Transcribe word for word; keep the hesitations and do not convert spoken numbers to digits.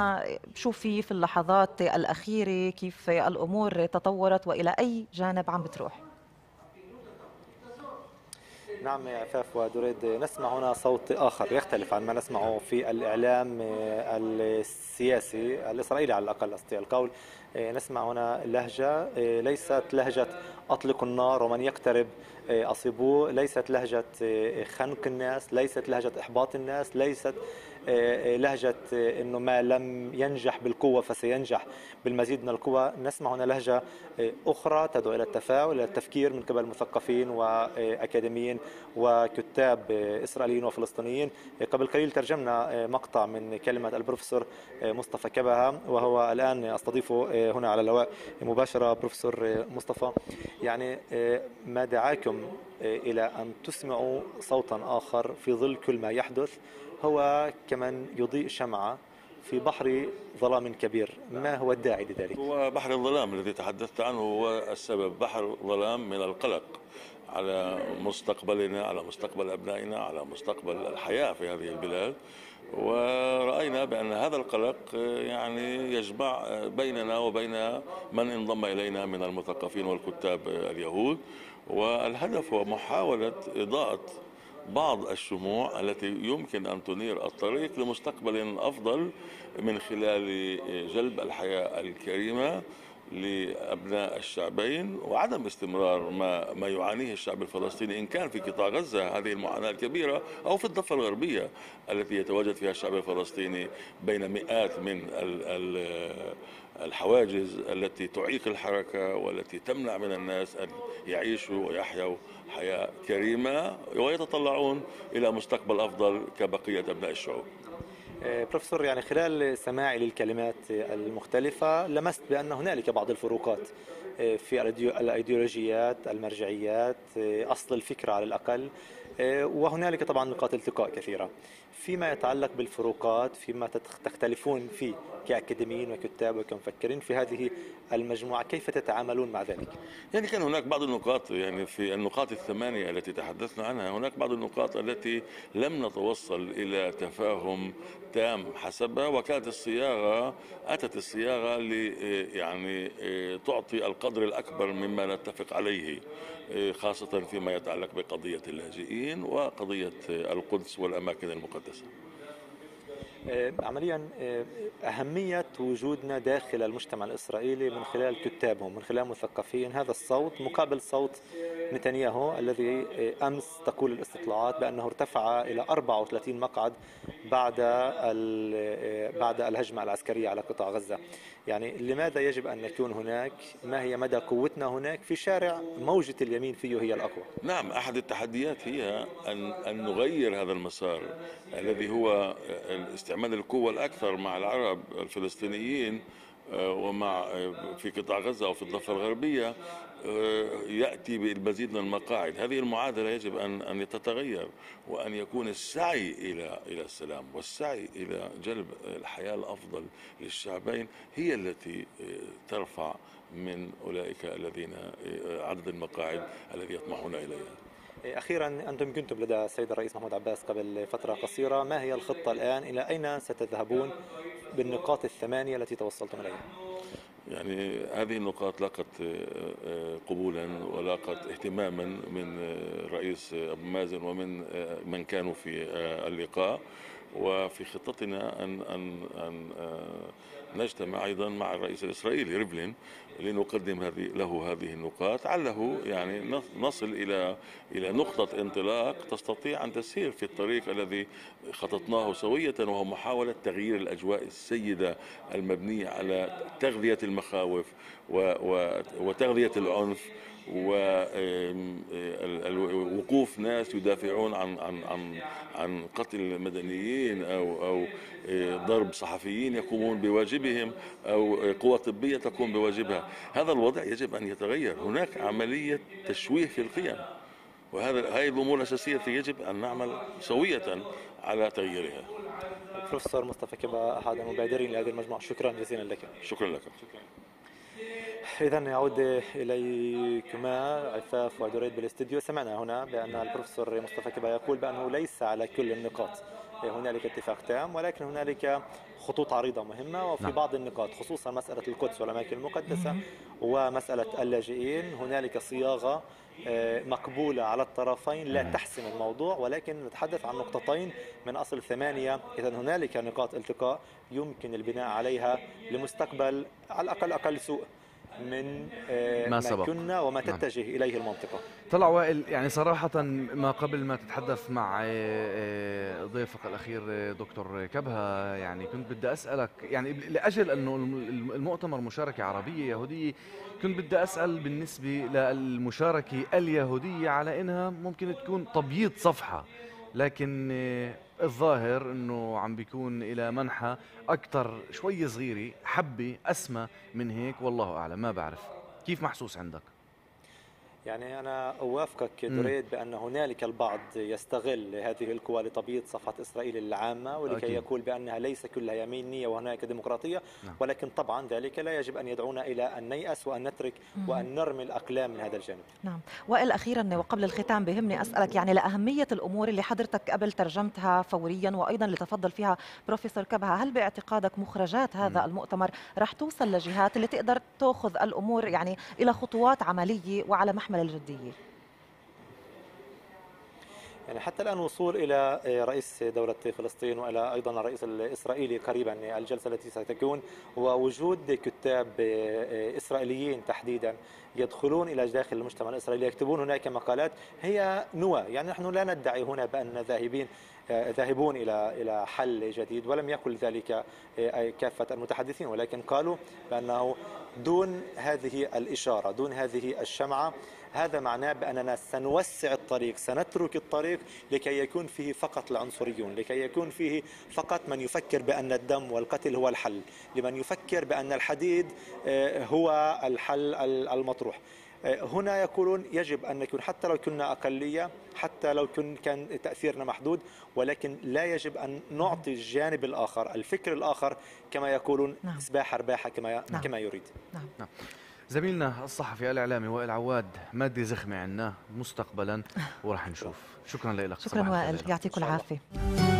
أنا بشوفي في اللحظات الأخيرة كيف الأمور تطورت وإلى أي جانب عم بتروح؟ نعم يا عفاف ودريد، نسمع هنا صوت آخر يختلف عن ما نسمعه في الإعلام السياسي الإسرائيلي على الأقل أستطيع القول. نسمع هنا لهجة ليست لهجة أطلق النار ومن يقترب أصيبوه، ليست لهجة خنق الناس، ليست لهجة إحباط الناس، ليست لهجة أنه ما لم ينجح بالقوة فسينجح بالمزيد من القوة. نسمع هنا لهجة أخرى تدعو إلى التفاؤل إلى التفكير من قبل مثقفين وأكاديميين وكتاب إسرائيليين وفلسطينيين. قبل قليل ترجمنا مقطع من كلمة البروفيسور مصطفى كبها وهو الآن أستضيفه هنا على الهواء مباشرة. بروفيسور مصطفى، يعني ما دعاكم إلى أن تسمعوا صوتا آخر في ظل كل ما يحدث هو كمن يضيء شمعة في بحر ظلام كبير، ما هو الداعي لذلك؟ هو بحر الظلام الذي تحدثت عنه هو السبب، بحر ظلام من القلق على مستقبلنا، على مستقبل أبنائنا، على مستقبل الحياة في هذه البلاد. ورأينا بأن هذا القلق يعني يجمع بيننا وبين من انضم إلينا من المثقفين والكتاب اليهود، والهدف هو محاولة إضاءة بعض الشموع التي يمكن أن تنير الطريق لمستقبل أفضل من خلال جلب الحياة الكريمة لأبناء الشعبين وعدم استمرار ما ما يعانيه الشعب الفلسطيني إن كان في قطاع غزة هذه المعاناة الكبيرة أو في الضفة الغربية التي يتواجد فيها الشعب الفلسطيني بين مئات من ال ال الحواجز التي تعيق الحركة والتي تمنع من الناس أن يعيشوا ويحيوا حياة كريمة ويتطلعون إلى مستقبل أفضل كبقية أبناء الشعوب. بروفيسور، يعني خلال سماعي للكلمات المختلفة لمست بأن هنالك بعض الفروقات في الأيديولوجيات، المرجعيات، أصل الفكرة على الأقل، وهنالك طبعا نقاط التقاء كثيرة. فيما يتعلق بالفروقات، فيما تختلفون فيه كأكاديميين وكتاب وكمفكرين في هذه المجموعة، كيف تتعاملون مع ذلك؟ يعني كان هناك بعض النقاط، يعني في النقاط الثمانية التي تحدثنا عنها هناك بعض النقاط التي لم نتوصل إلى تفاهم تام حسبها، وكانت الصياغة أتت الصياغة يعني تعطي القدر الأكبر مما نتفق عليه، خاصة فيما يتعلق بقضية اللاجئين وقضية القدس والأماكن المقدسة. عمليا أهمية وجودنا داخل المجتمع الإسرائيلي من خلال كتابهم، من خلال مثقفين، هذا الصوت مقابل صوت متانياهو الذي أمس تقول الاستطلاعات بأنه ارتفع إلى أربعة وثلاثين مقعد بعد بعد الهجمة العسكرية على قطاع غزة. يعني لماذا يجب أن نكون هناك؟ ما هي مدى قوتنا هناك في شارع موجة اليمين فيه هي الأقوى؟ نعم، أحد التحديات هي أن أن نغير هذا المسار الذي هو استعمال القوة الأكثر مع العرب الفلسطينيين ومع في قطاع غزة أو في الضفة الغربية يأتي بالمزيد من المقاعد. هذه المعادلة يجب أن أن تتغير وأن يكون السعي إلى إلى السلام والسعي إلى جلب الحياة الأفضل للشعبين هي التي ترفع من أولئك الذين عدد المقاعد الذي يطمحون إليها. أخيرا، أنتم كنتم لدى السيد الرئيس محمود عباس قبل فترة قصيرة، ما هي الخطة الآن؟ إلى أين ستذهبون بالنقاط الثمانية التي توصلتم إليها؟ يعني هذه النقاط لاقت قبولا ولاقت اهتماما من رئيس ابو مازن ومن من كانوا في اللقاء، وفي خطتنا أن أن أن نجتمع أيضا مع الرئيس الإسرائيلي ريفلين لنقدم هذه له هذه النقاط، علّه يعني نصل إلى إلى نقطة انطلاق تستطيع أن تسير في الطريق الذي خططناه سوية، وهو محاولة تغيير الأجواء السيدة المبنية على تغذية المخاوف وتغذية العنف ووقوف ناس يدافعون عن عن عن عن قتل مدنيين او او ضرب صحفيين يقومون بواجبهم او قوى طبيه تقوم بواجبها. هذا الوضع يجب ان يتغير، هناك عمليه تشويه في القيم، وهذا هذه الامور الاساسيه التي يجب ان نعمل سويه على تغييرها. بروفيسور مصطفى كبها احد المبادرين لهذه المجموعه، شكرا جزيلا لك. شكرا لك. إذن يعود إليكما عفاف ودريد بالاستديو. سمعنا هنا بأن البروفيسور مصطفى كبها يقول بأنه ليس على كل النقاط هنالك اتفاق تام، ولكن هنالك خطوط عريضة مهمة وفي نعم. بعض النقاط خصوصا مسألة القدس والأماكن المقدسة ومسألة اللاجئين هنالك صياغة مقبولة على الطرفين لا تحسم الموضوع، ولكن نتحدث عن نقطتين من أصل ثمانية. إذا هنالك نقاط التقاء يمكن البناء عليها لمستقبل على الأقل أقل سوء من ما, ما كنا وما تتجه نعم. إليه المنطقة. طلع وائل، يعني صراحة ما قبل ما تتحدث مع ضيفك الأخير دكتور كبها، يعني كنت بدي أسألك يعني لأجل أنه المؤتمر مشاركة عربية يهودية، كنت بدي أسأل بالنسبة للمشاركة اليهودية على أنها ممكن تكون تبييض صفحة، لكن الظاهر أنه عم بيكون إلى منحة أكثر شوي صغيرة، حبة أسمى من هيك، والله أعلم، ما بعرف كيف محسوس عندك. يعني أنا أوافقك دريد بأن هنالك البعض يستغل هذه القوى لتبييض صفحة إسرائيل العامة ولكي أكيد. يقول بأنها ليس كلها يمينية وهناك ديمقراطية نعم. ولكن طبعا ذلك لا يجب أن يدعونا إلى أن نيأس وأن نترك وأن نرمي الأقلام من هذا الجانب. نعم. وائل، أخيرا وقبل الختام بهمني أسألك يعني لأهمية الأمور اللي حضرتك قبل ترجمتها فوريا وأيضا اللي تفضل فيها بروفيسور كبها، هل باعتقادك مخرجات هذا المؤتمر راح توصل لجهات اللي تقدر تأخذ الأمور يعني إلى خطوات عملية وعلى محمل الجدية؟ يعني حتى الآن وصول إلى رئيس دولة فلسطين وإلى أيضا الرئيس الإسرائيلي قريبا الجلسة التي ستكون، ووجود كتاب إسرائيليين تحديدا يدخلون إلى داخل المجتمع الإسرائيلي يكتبون هناك مقالات هي نوى، يعني نحن لا ندعي هنا بأن ذاهبين ذاهبون إلى إلى حل جديد، ولم يقل ذلك كافة المتحدثين، ولكن قالوا بأنه دون هذه الإشارة دون هذه الشمعة هذا معناه بأننا سنوسع الطريق، سنترك الطريق لكي يكون فيه فقط العنصريون، لكي يكون فيه فقط من يفكر بأن الدم والقتل هو الحل، لمن يفكر بأن الحديد هو الحل المطروح. هنا يقولون يجب أن نكون حتى لو كنا أقلية، حتى لو كان تأثيرنا محدود، ولكن لا يجب أن نعطي الجانب الآخر الفكر الآخر كما يقولون نعم. سباحة رباحة كما نعم. كما يريد نعم. نعم. زميلنا الصحفي الإعلامي وائل عواد، مادة زخمة عنا مستقبلا ورح نشوف. شكرا لك. شكرا وائل، يعطيك العافية.